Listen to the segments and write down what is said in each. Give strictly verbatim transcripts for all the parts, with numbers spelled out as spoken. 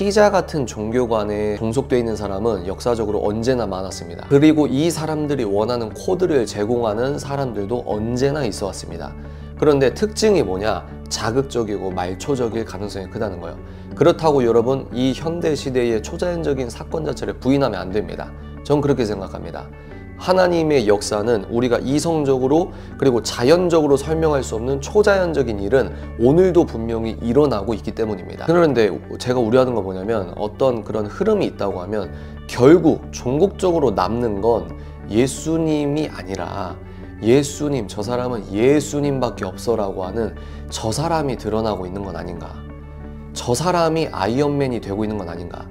시자 같은 종교관에 종속되어 있는 사람은 역사적으로 언제나 많았습니다. 그리고 이 사람들이 원하는 코드를 제공하는 사람들도 언제나 있어 왔습니다. 그런데 특징이 뭐냐? 자극적이고 말초적일 가능성이 크다는 거예요. 그렇다고 여러분, 이 현대 시대의 초자연적인 사건 자체를 부인하면 안 됩니다. 전 그렇게 생각합니다. 하나님의 역사는 우리가 이성적으로 그리고 자연적으로 설명할 수 없는 초자연적인 일은 오늘도 분명히 일어나고 있기 때문입니다. 그런데 제가 우려하는 건 뭐냐면, 어떤 그런 흐름이 있다고 하면 결국 종국적으로 남는 건 예수님이 아니라 예수님, 저 사람은 예수님밖에 없어라고 하는 저 사람이 드러나고 있는 건 아닌가? 저 사람이 아이언맨이 되고 있는 건 아닌가?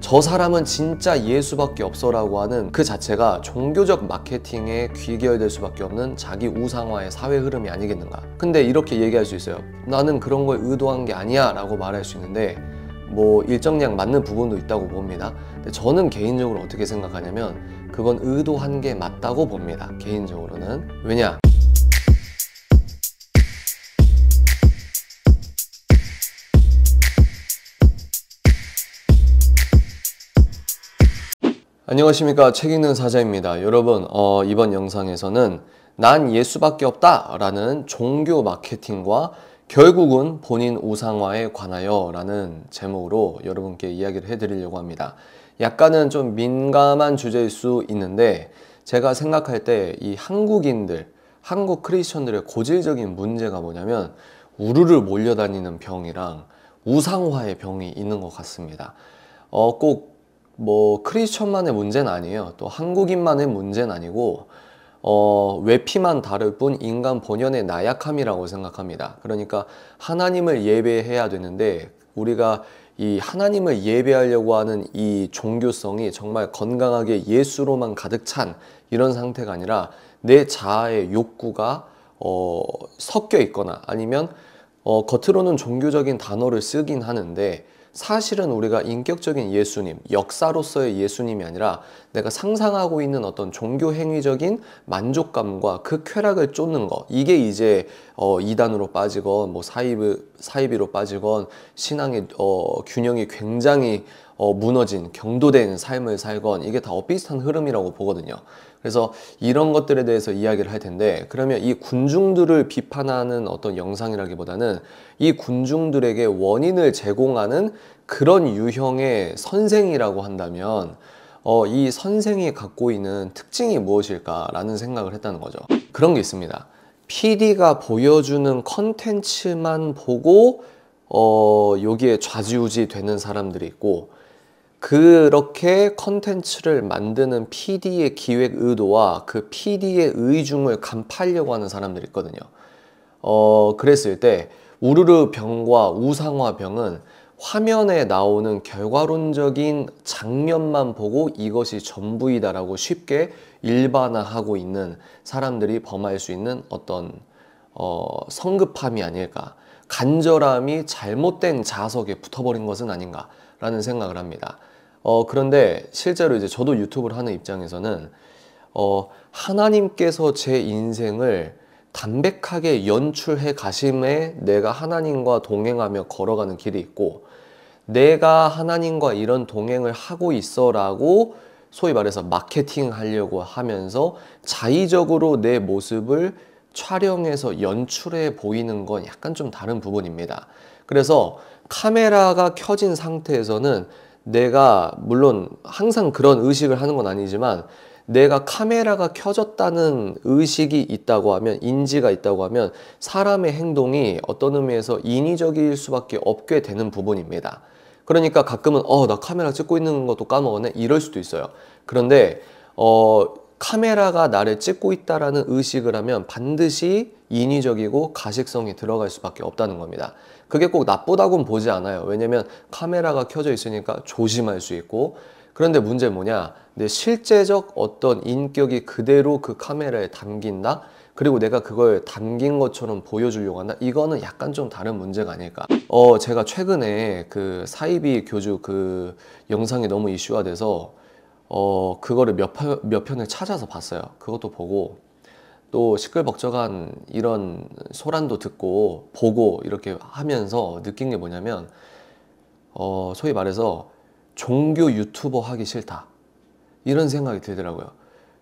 저 사람은 진짜 예수밖에 없어라고 하는 그 자체가 종교적 마케팅에 귀결될 수밖에 없는 자기 우상화의 사회 흐름이 아니겠는가? 근데 이렇게 얘기할 수 있어요. 나는 그런 걸 의도한 게 아니야 라고 말할 수 있는데, 뭐 일정량 맞는 부분도 있다고 봅니다. 근데 저는 개인적으로 어떻게 생각하냐면, 그건 의도한 게 맞다고 봅니다. 개인적으로는. 왜냐? 안녕하십니까, 책 읽는 사자입니다. 여러분, 어, 이번 영상에서는 난 예수밖에 없다 라는 종교 마케팅과 결국은 본인 우상화에 관하여 라는 제목으로 여러분께 이야기를 해드리려고 합니다. 약간은 좀 민감한 주제일 수 있는데, 제가 생각할 때 이 한국인들, 한국 크리스천들의 고질적인 문제가 뭐냐면 우르르 몰려다니는 병이랑 우상화의 병이 있는 것 같습니다. 어, 꼭 뭐 크리스천만의 문제는 아니에요. 또 한국인만의 문제는 아니고, 어, 외피만 다를 뿐 인간 본연의 나약함이라고 생각합니다. 그러니까 하나님을 예배해야 되는데, 우리가 이 하나님을 예배하려고 하는 이 종교성이 정말 건강하게 예수로만 가득 찬 이런 상태가 아니라, 내 자아의 욕구가 어, 섞여 있거나 아니면 어, 겉으로는 종교적인 단어를 쓰긴 하는데, 사실은 우리가 인격적인 예수님, 역사로서의 예수님이 아니라 내가 상상하고 있는 어떤 종교 행위적인 만족감과 그 쾌락을 쫓는 것, 이게 이제 어, 이단으로 빠지건 뭐 사이브, 사이비로 빠지건 신앙의 어, 균형이 굉장히 어, 무너진, 경도된 삶을 살건, 이게 다 엇비슷한 흐름이라고 보거든요. 그래서 이런 것들에 대해서 이야기를 할 텐데, 그러면 이 군중들을 비판하는 어떤 영상이라기보다는 이 군중들에게 원인을 제공하는 그런 유형의 선생이라고 한다면, 어, 이 선생이 갖고 있는 특징이 무엇일까라는 생각을 했다는 거죠. 그런 게 있습니다. 피디가 보여주는 컨텐츠만 보고 어, 여기에 좌지우지 되는 사람들이 있고, 그렇게 컨텐츠를 만드는 피디의 기획 의도와 그 피디의 의중을 간파하려고 하는 사람들이 있거든요. 어, 그랬을 때 우르르 병과 우상화 병은 화면에 나오는 결과론적인 장면만 보고 이것이 전부이다라고 쉽게 일반화하고 있는 사람들이 범할 수 있는 어떤 어, 성급함이 아닐까. 간절함이 잘못된 자석에 붙어버린 것은 아닌가 라는 생각을 합니다. 어, 그런데 실제로 이제 저도 유튜브를 하는 입장에서는 어, 하나님께서 제 인생을 담백하게 연출해 가심에 내가 하나님과 동행하며 걸어가는 길이 있고, 내가 하나님과 이런 동행을 하고 있어 라고 소위 말해서 마케팅 하려고 하면서 자의적으로 내 모습을 촬영해서 연출해 보이는 건 약간 좀 다른 부분입니다. 그래서 카메라가 켜진 상태에서는 내가, 물론 항상 그런 의식을 하는 건 아니지만, 내가 카메라가 켜졌다는 의식이 있다고 하면, 인지가 있다고 하면 사람의 행동이 어떤 의미에서 인위적일 수밖에 없게 되는 부분입니다. 그러니까 가끔은 어, 나 카메라 찍고 있는 것도 까먹었네, 이럴 수도 있어요. 그런데 어, 카메라가 나를 찍고 있다라는 의식을 하면 반드시 인위적이고 가식성이 들어갈 수밖에 없다는 겁니다. 그게 꼭 나쁘다고는 보지 않아요. 왜냐면 카메라가 켜져 있으니까 조심할 수 있고. 그런데 문제는 뭐냐? 내 실제적 어떤 인격이 그대로 그 카메라에 담긴다? 그리고 내가 그걸 담긴 것처럼 보여주려고 한다? 이거는 약간 좀 다른 문제가 아닐까. 어, 제가 최근에 그 사이비 교주 그 영상이 너무 이슈화 돼서 어, 그거를 몇, 편, 몇 편을 찾아서 봤어요. 그것도 보고, 또 시끌벅적한 이런 소란도 듣고 보고 이렇게 하면서 느낀 게 뭐냐면, 어, 소위 말해서 종교 유튜버 하기 싫다, 이런 생각이 들더라고요.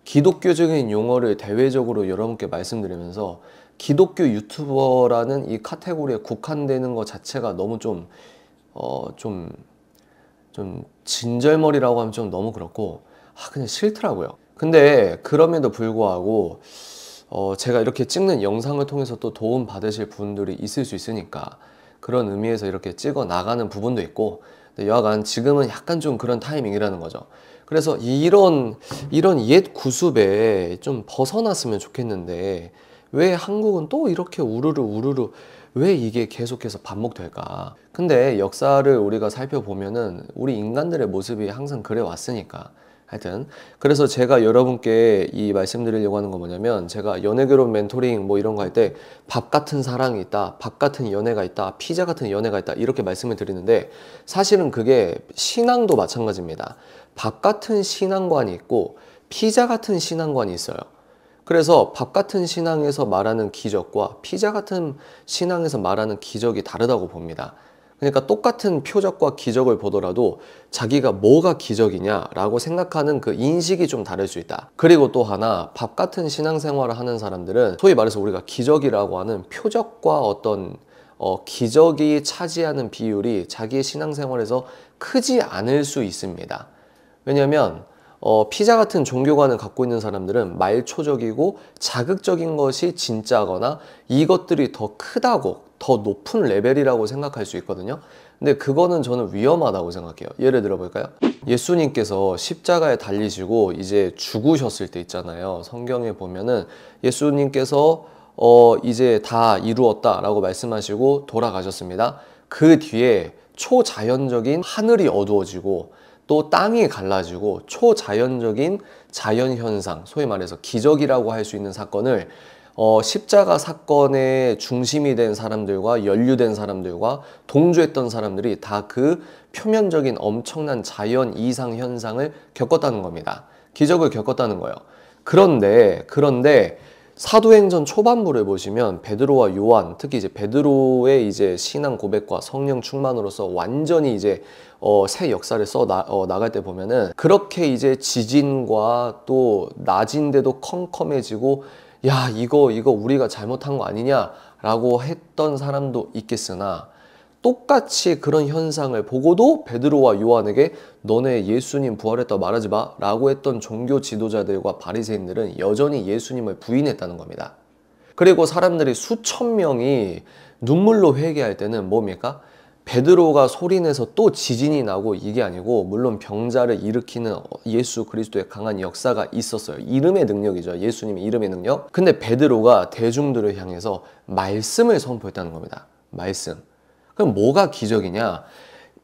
기독교적인 용어를 대외적으로 여러분께 말씀드리면서 기독교 유튜버라는 이 카테고리에 국한되는 것 자체가 너무 좀 어, 좀, 좀 진절머리라고 하면 좀 너무 그렇고, 아, 그냥 싫더라고요. 근데 그럼에도 불구하고 어, 제가 이렇게 찍는 영상을 통해서 또 도움 받으실 분들이 있을 수 있으니까 그런 의미에서 이렇게 찍어 나가는 부분도 있고, 근데 여하간 지금은 약간 좀 그런 타이밍이라는 거죠. 그래서 이런 이런 옛 구습에 좀 벗어났으면 좋겠는데 왜 한국은 또 이렇게 우르르 우르르 왜 이게 계속해서 반복될까? 근데 역사를 우리가 살펴보면은 우리 인간들의 모습이 항상 그래 왔으니까. 하여튼 그래서 제가 여러분께 이 말씀드리려고 하는 건 뭐냐면, 제가 연애결혼 멘토링 뭐 이런 거 할 때 밥 같은 사랑이 있다, 밥 같은 연애가 있다, 피자 같은 연애가 있다 이렇게 말씀을 드리는데, 사실은 그게 신앙도 마찬가지입니다. 밥 같은 신앙관이 있고 피자 같은 신앙관이 있어요. 그래서 밥 같은 신앙에서 말하는 기적과 피자 같은 신앙에서 말하는 기적이 다르다고 봅니다. 그러니까 똑같은 표적과 기적을 보더라도 자기가 뭐가 기적이냐라고 생각하는 그 인식이 좀 다를 수 있다. 그리고 또 하나, 밥 같은 신앙생활을 하는 사람들은 소위 말해서 우리가 기적이라고 하는 표적과 어떤 어, 기적이 차지하는 비율이 자기의 신앙생활에서 크지 않을 수 있습니다. 왜냐하면 어, 피자 같은 종교관을 갖고 있는 사람들은 말초적이고 자극적인 것이 진짜거나 이것들이 더 크다고, 더 높은 레벨이라고 생각할 수 있거든요. 근데 그거는 저는 위험하다고 생각해요. 예를 들어 볼까요? 예수님께서 십자가에 달리시고 이제 죽으셨을 때 있잖아요. 성경에 보면은 예수님께서 어, 이제 다 이루었다 라고 말씀하시고 돌아가셨습니다. 그 뒤에 초자연적인 하늘이 어두워지고 또 땅이 갈라지고 초자연적인 자연현상, 소위 말해서 기적이라고 할 수 있는 사건을 어, 십자가 사건의 중심이 된 사람들과 연루된 사람들과 동조했던 사람들이 다 그 표면적인 엄청난 자연 이상 현상을 겪었다는 겁니다. 기적을 겪었다는 거예요. 그런데 그런데 사도행전 초반부를 보시면 베드로와 요한, 특히 이제 베드로의 이제 신앙 고백과 성령 충만으로서 완전히 이제 어, 새 역사를 써 나, 어, 나갈 때 보면은 그렇게 이제 지진과 또 낮인데도 컴컴해지고, 야 이거 이거 우리가 잘못한 거 아니냐라고 했던 사람도 있겠으나, 똑같이 그런 현상을 보고도 베드로와 요한에게 너네 예수님 부활했다 말하지 마 라고 했던 종교 지도자들과 바리새인들은 여전히 예수님을 부인했다는 겁니다. 그리고 사람들이 수천 명이 눈물로 회개할 때는 뭡니까? 베드로가 소리내서 또 지진이 나고, 이게 아니고 물론 병자를 일으키는 예수 그리스도의 강한 역사가 있었어요. 이름의 능력이죠. 예수님의 이름의 능력. 근데 베드로가 대중들을 향해서 말씀을 선포했다는 겁니다. 말씀. 그럼 뭐가 기적이냐?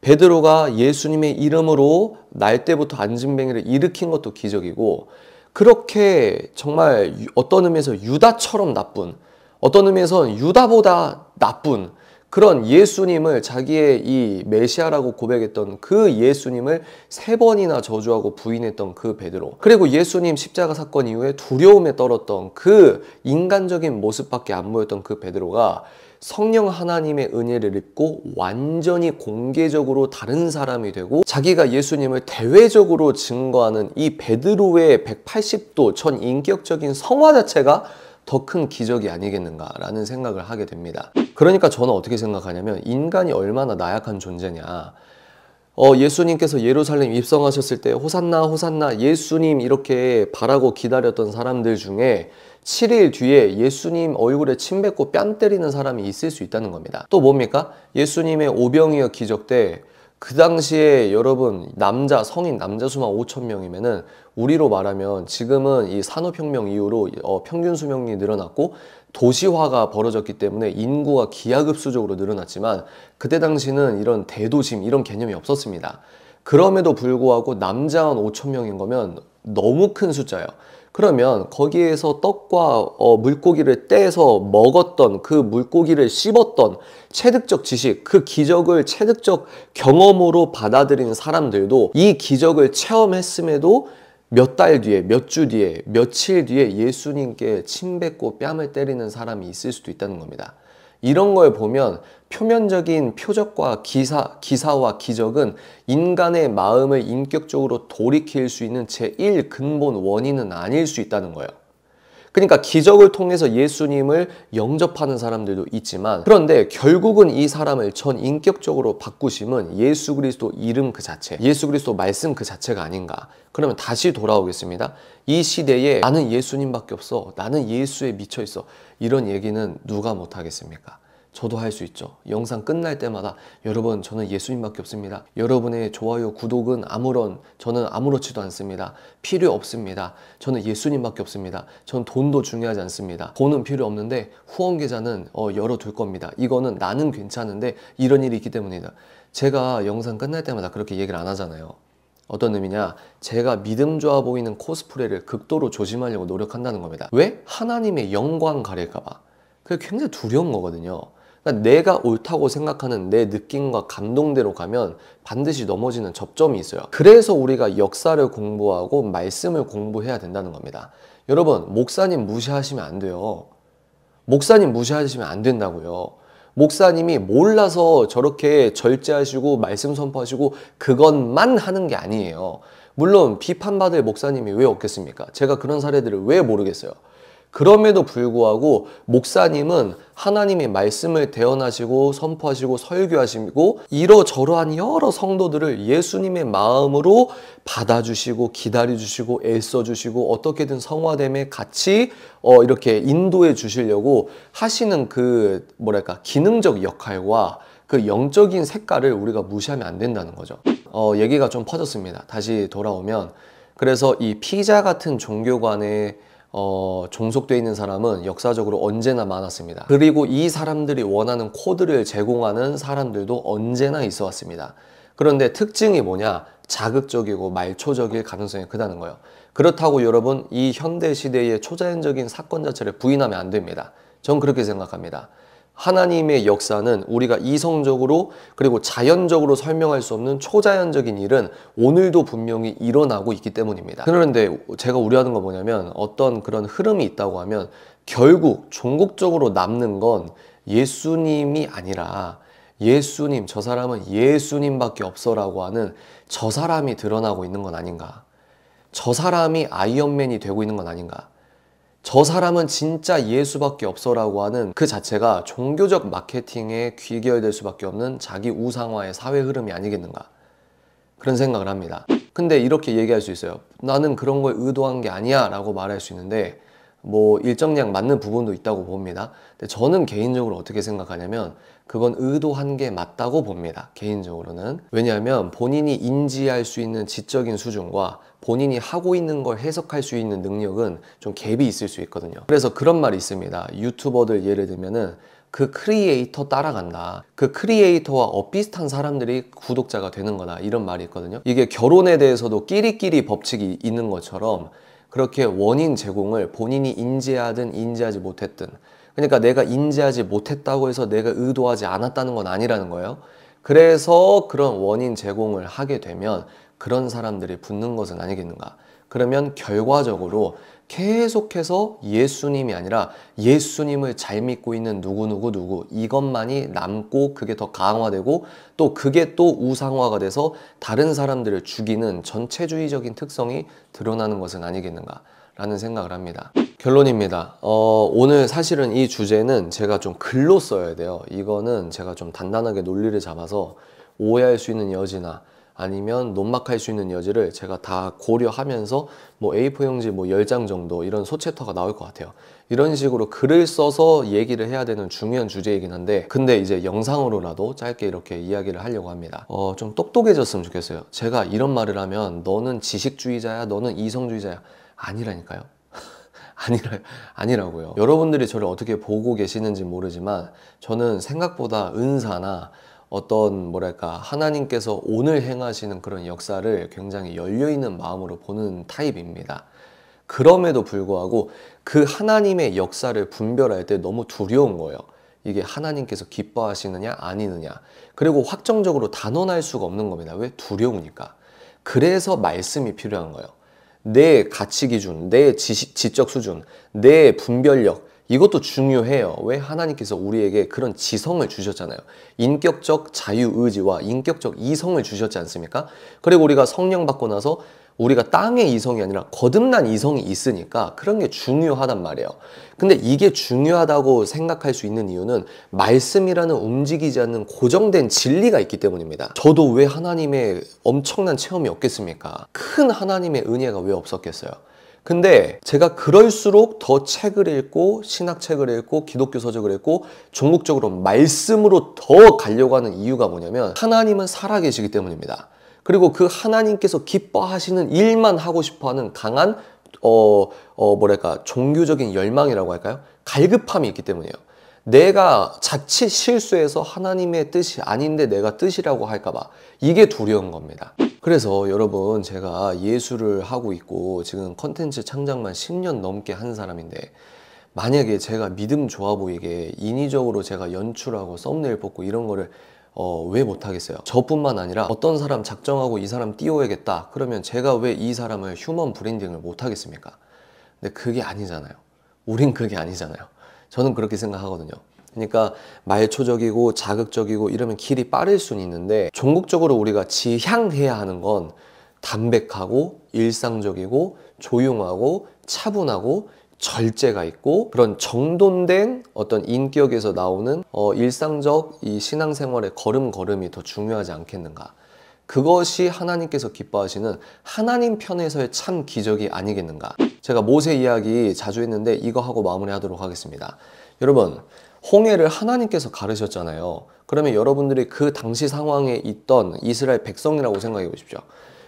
베드로가 예수님의 이름으로 날때부터 앉은뱅이를 일으킨 것도 기적이고, 그렇게 정말 어떤 의미에서 유다처럼 나쁜, 어떤 의미에서는 유다보다 나쁜 그런 예수님을, 자기의 이 메시아라고 고백했던 그 예수님을 세 번이나 저주하고 부인했던 그 베드로, 그리고 예수님 십자가 사건 이후에 두려움에 떨었던 그 인간적인 모습밖에 안 보였던 그 베드로가 성령 하나님의 은혜를 입고 완전히 공개적으로 다른 사람이 되고, 자기가 예수님을 대외적으로 증거하는 이 베드로의 백팔십 도 전인격적인 성화 자체가 더 큰 기적이 아니겠는가라는 생각을 하게 됩니다. 그러니까 저는 어떻게 생각하냐면, 인간이 얼마나 나약한 존재냐. 어, 예수님께서 예루살렘 입성하셨을 때 호산나 호산나 예수님 이렇게 바라고 기다렸던 사람들 중에 칠 일 뒤에 예수님 얼굴에 침 뱉고 뺨 때리는 사람이 있을 수 있다는 겁니다. 또 뭡니까? 예수님의 오병이어 기적 때 그 당시에 여러분, 남자, 성인 남자 수만 오천 명이면은 우리로 말하면 지금은 이 산업혁명 이후로 어, 평균 수명이 늘어났고 도시화가 벌어졌기 때문에 인구가 기하급수적으로 늘어났지만, 그때 당시는 이런 대도심 이런 개념이 없었습니다. 그럼에도 불구하고 남자만 오천 명인 거면 너무 큰 숫자예요. 그러면 거기에서 떡과 어, 물고기를 떼서 먹었던, 그 물고기를 씹었던 체득적 지식, 그 기적을 체득적 경험으로 받아들인 사람들도 이 기적을 체험했음에도 몇 달 뒤에, 몇 주 뒤에, 며칠 뒤에 예수님께 침 뱉고 뺨을 때리는 사람이 있을 수도 있다는 겁니다. 이런 걸 보면 표면적인 표적과 기사, 기사와 기적은 인간의 마음을 인격적으로 돌이킬 수 있는 제일 근본 원인은 아닐 수 있다는 거예요. 그러니까 기적을 통해서 예수님을 영접하는 사람들도 있지만, 그런데 결국은 이 사람을 전인격적으로 바꾸심은 예수 그리스도 이름 그 자체, 예수 그리스도 말씀 그 자체가 아닌가. 그러면 다시 돌아오겠습니다. 이 시대에 나는 예수님밖에 없어, 나는 예수에 미쳐 있어, 이런 얘기는 누가 못하겠습니까? 저도 할 수 있죠. 영상 끝날 때마다 여러분 저는 예수님밖에 없습니다. 여러분의 좋아요, 구독은 아무런, 저는 아무렇지도 않습니다. 필요 없습니다. 저는 예수님밖에 없습니다. 전 돈도 중요하지 않습니다. 돈은 필요 없는데 후원 계좌는 어, 열어둘 겁니다. 이거는 나는 괜찮은데 이런 일이 있기 때문이다. 제가 영상 끝날 때마다 그렇게 얘기를 안 하잖아요. 어떤 의미냐? 제가 믿음 좋아 보이는 코스프레를 극도로 조심하려고 노력한다는 겁니다. 왜? 하나님의 영광 가릴까 봐. 그게 굉장히 두려운 거거든요. 그러니까 내가 옳다고 생각하는 내 느낌과 감동대로 가면 반드시 넘어지는 접점이 있어요. 그래서 우리가 역사를 공부하고 말씀을 공부해야 된다는 겁니다. 여러분, 목사님 무시하시면 안 돼요. 목사님 무시하시면 안 된다고요. 목사님이 몰라서 저렇게 절제하시고 말씀 선포하시고 그것만 하는 게 아니에요. 물론 비판받을 목사님이 왜 없겠습니까? 제가 그런 사례들을 왜 모르겠어요. 그럼에도 불구하고 목사님은 하나님의 말씀을 대언하시고 선포하시고 설교하시고 이러저러한 여러 성도들을 예수님의 마음으로 받아주시고 기다려주시고 애써주시고 어떻게든 성화됨에 같이 어 이렇게 인도해 주시려고 하시는 그 뭐랄까 기능적 역할과 그 영적인 색깔을 우리가 무시하면 안 된다는 거죠. 어 얘기가 좀 퍼졌습니다. 다시 돌아오면, 그래서 이 피자 같은 종교관의 어, 종속되어 있는 사람은 역사적으로 언제나 많았습니다. 그리고 이 사람들이 원하는 코드를 제공하는 사람들도 언제나 있어 왔습니다. 그런데 특징이 뭐냐? 자극적이고 말초적일 가능성이 크다는 거예요. 그렇다고 여러분, 이 현대시대의 초자연적인 사건 자체를 부인하면 안 됩니다. 전 그렇게 생각합니다. 하나님의 역사는 우리가 이성적으로 그리고 자연적으로 설명할 수 없는 초자연적인 일은 오늘도 분명히 일어나고 있기 때문입니다. 그런데 제가 우려하는 건 뭐냐면, 어떤 그런 흐름이 있다고 하면 결국 종국적으로 남는 건 예수님이 아니라 예수님, 저 사람은 예수님밖에 없어라고 하는 저 사람이 드러나고 있는 건 아닌가. 저 사람이 아이언맨이 되고 있는 건 아닌가. 저 사람은 진짜 예수밖에 없어라고 하는 그 자체가 종교적 마케팅에 귀결될 수밖에 없는 자기 우상화의 사회 흐름이 아니겠는가, 그런 생각을 합니다. 근데 이렇게 얘기할 수 있어요. 나는 그런 걸 의도한 게 아니야 라고 말할 수 있는데, 뭐 일정량 맞는 부분도 있다고 봅니다. 근데 저는 개인적으로 어떻게 생각하냐면 그건 의도한 게 맞다고 봅니다. 개인적으로는. 왜냐하면 본인이 인지할 수 있는 지적인 수준과 본인이 하고 있는 걸 해석할 수 있는 능력은 좀 갭이 있을 수 있거든요. 그래서 그런 말이 있습니다. 유튜버들 예를 들면은 그 크리에이터 따라간다, 그 크리에이터와 엇비슷한 사람들이 구독자가 되는 거다, 이런 말이 있거든요. 이게 결혼에 대해서도 끼리끼리 법칙이 있는 것처럼 그렇게 원인 제공을 본인이 인지하든 인지하지 못했든, 그러니까 내가 인지하지 못했다고 해서 내가 의도하지 않았다는 건 아니라는 거예요. 그래서 그런 원인 제공을 하게 되면 그런 사람들이 붙는 것은 아니겠는가. 그러면 결과적으로 계속해서 예수님이 아니라 예수님을 잘 믿고 있는 누구누구누구 이것만이 남고, 그게 더 강화되고 또 그게 또 우상화가 돼서 다른 사람들을 죽이는 전체주의적인 특성이 드러나는 것은 아니겠는가 라는 생각을 합니다. 결론입니다. 어, 오늘 사실은 이 주제는 제가 좀 글로 써야 돼요. 이거는 제가 좀 단단하게 논리를 잡아서 오해할 수 있는 여지나 아니면 논막할 수 있는 여지를 제가 다 고려하면서 뭐 에이 사 용지 뭐 열 장 정도 이런 소챕터가 나올 것 같아요. 이런 식으로 글을 써서 얘기를 해야 되는 중요한 주제이긴 한데, 근데 이제 영상으로라도 짧게 이렇게 이야기를 하려고 합니다. 어, 좀 똑똑해졌으면 좋겠어요. 제가 이런 말을 하면 너는 지식주의자야, 너는 이성주의자야, 아니라니까요. 아니라, 아니라고요. 여러분들이 저를 어떻게 보고 계시는지 모르지만 저는 생각보다 은사나 어떤 뭐랄까 하나님께서 오늘 행하시는 그런 역사를 굉장히 열려있는 마음으로 보는 타입입니다. 그럼에도 불구하고 그 하나님의 역사를 분별할 때 너무 두려운 거예요. 이게 하나님께서 기뻐하시느냐 아니느냐, 그리고 확정적으로 단언할 수가 없는 겁니다. 왜? 두려우니까. 그래서 말씀이 필요한 거예요. 내 가치 기준, 내 지식, 지적 수준, 내 분별력, 이것도 중요해요. 왜? 하나님께서 우리에게 그런 지성을 주셨잖아요. 인격적 자유의지와 인격적 이성을 주셨지 않습니까? 그리고 우리가 성령 받고 나서 우리가 땅의 이성이 아니라 거듭난 이성이 있으니까 그런 게 중요하단 말이에요. 근데 이게 중요하다고 생각할 수 있는 이유는 말씀이라는 움직이지 않는 고정된 진리가 있기 때문입니다. 저도 왜 하나님의 엄청난 체험이 없겠습니까? 큰 하나님의 은혜가 왜 없었겠어요? 근데 제가 그럴수록 더 책을 읽고 신학책을 읽고 기독교 서적을 읽고 종국적으로 말씀으로 더 가려고 하는 이유가 뭐냐면 하나님은 살아계시기 때문입니다. 그리고 그 하나님께서 기뻐하시는 일만 하고 싶어하는 강한 어, 어 뭐랄까 종교적인 열망이라고 할까요? 갈급함이 있기 때문이에요. 내가 자칫 실수해서 하나님의 뜻이 아닌데 내가 뜻이라고 할까 봐 이게 두려운 겁니다. 그래서 여러분, 제가 예술을 하고 있고 지금 컨텐츠 창작만 십 년 넘게 한 사람인데 만약에 제가 믿음 좋아 보이게 인위적으로 제가 연출하고 썸네일 뽑고 이런 거를 어, 왜 못하겠어요? 저뿐만 아니라 어떤 사람 작정하고 이 사람 띄워야겠다 그러면 제가 왜 이 사람을 휴먼 브랜딩을 못하겠습니까? 근데 그게 아니잖아요. 우린 그게 아니잖아요. 저는 그렇게 생각하거든요. 그러니까 말초적이고 자극적이고 이러면 길이 빠를 수는 있는데 종국적으로 우리가 지향해야 하는 건 담백하고 일상적이고 조용하고 차분하고 절제가 있고 그런 정돈된 어떤 인격에서 나오는 어 일상적 이 신앙생활의 걸음걸음이 더 중요하지 않겠는가. 그것이 하나님께서 기뻐하시는 하나님 편에서의 참 기적이 아니겠는가. 제가 모세 이야기 자주 했는데 이거 하고 마무리하도록 하겠습니다. 여러분, 홍해를 하나님께서 가르셨잖아요. 그러면 여러분들이 그 당시 상황에 있던 이스라엘 백성이라고 생각해 보십시오.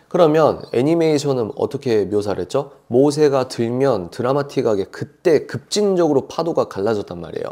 그러면 애니메이션은 어떻게 묘사를 했죠? 모세가 들면 드라마틱하게 그때 급진적으로 파도가 갈라졌단 말이에요.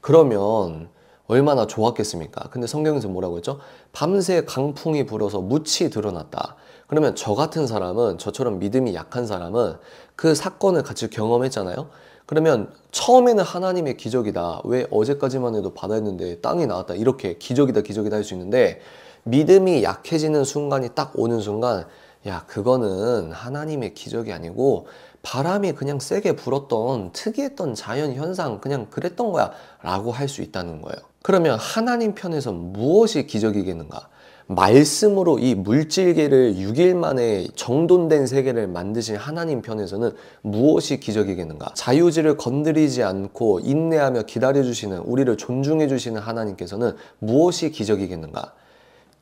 그러면 얼마나 좋았겠습니까? 근데 성경에서 뭐라고 했죠? 밤새 강풍이 불어서 뭍이 드러났다. 그러면 저 같은 사람은, 저처럼 믿음이 약한 사람은 그 사건을 같이 경험했잖아요. 그러면 처음에는 하나님의 기적이다. 왜 어제까지만 해도 바다였는데 땅이 나왔다. 이렇게 기적이다 기적이다 할 수 있는데 믿음이 약해지는 순간이 딱 오는 순간, 야, 그거는 하나님의 기적이 아니고 바람이 그냥 세게 불었던 특이했던 자연현상, 그냥 그랬던 거야 라고 할 수 있다는 거예요. 그러면 하나님 편에서 무엇이 기적이겠는가? 말씀으로 이 물질계를 육 일 만에 정돈된 세계를 만드신 하나님 편에서는 무엇이 기적이겠는가? 자유지를 건드리지 않고 인내하며 기다려주시는, 우리를 존중해주시는 하나님께서는 무엇이 기적이겠는가?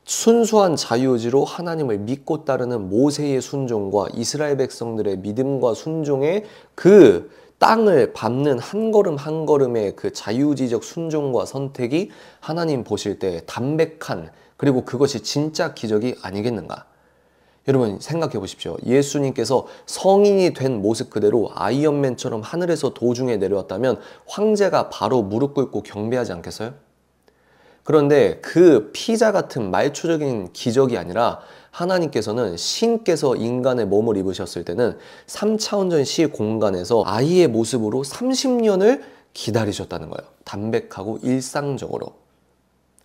순수한 자유의지로 하나님을 믿고 따르는 모세의 순종과 이스라엘 백성들의 믿음과 순종의 그 땅을 밟는 한 걸음 한 걸음의 그 자유의지적 순종과 선택이 하나님 보실 때 담백한, 그리고 그것이 진짜 기적이 아니겠는가? 여러분, 생각해 보십시오. 예수님께서 성인이 된 모습 그대로 아이언맨처럼 하늘에서 도중에 내려왔다면 황제가 바로 무릎 꿇고 경배하지 않겠어요? 그런데 그 피자 같은 말초적인 기적이 아니라 하나님께서는, 신께서 인간의 몸을 입으셨을 때는 삼 차원전 시 공간에서 아이의 모습으로 삼십 년을 기다리셨다는 거예요. 담백하고 일상적으로.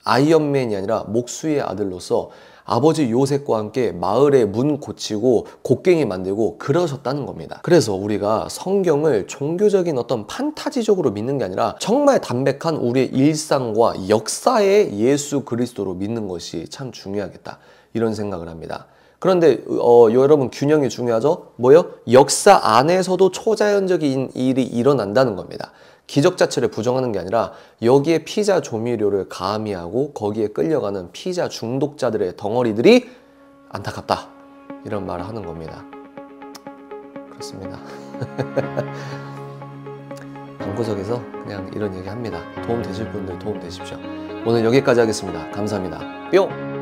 아이언맨이 아니라 목수의 아들로서 아버지 요셉과 함께 마을에 문 고치고 곡괭이 만들고 그러셨다는 겁니다. 그래서 우리가 성경을 종교적인 어떤 판타지적으로 믿는 게 아니라 정말 담백한 우리의 일상과 역사의 예수 그리스도로 믿는 것이 참 중요하겠다, 이런 생각을 합니다. 그런데 어, 여러분, 균형이 중요하죠? 뭐요? 역사 안에서도 초자연적인 일이 일어난다는 겁니다. 기적 자체를 부정하는 게 아니라 여기에 피자 조미료를 가미하고 거기에 끌려가는 피자 중독자들의 덩어리들이 안타깝다, 이런 말을 하는 겁니다. 그렇습니다. 방구석에서 그냥 이런 얘기 합니다. 도움 되실 분들 도움 되십시오. 오늘 여기까지 하겠습니다. 감사합니다. 뿅!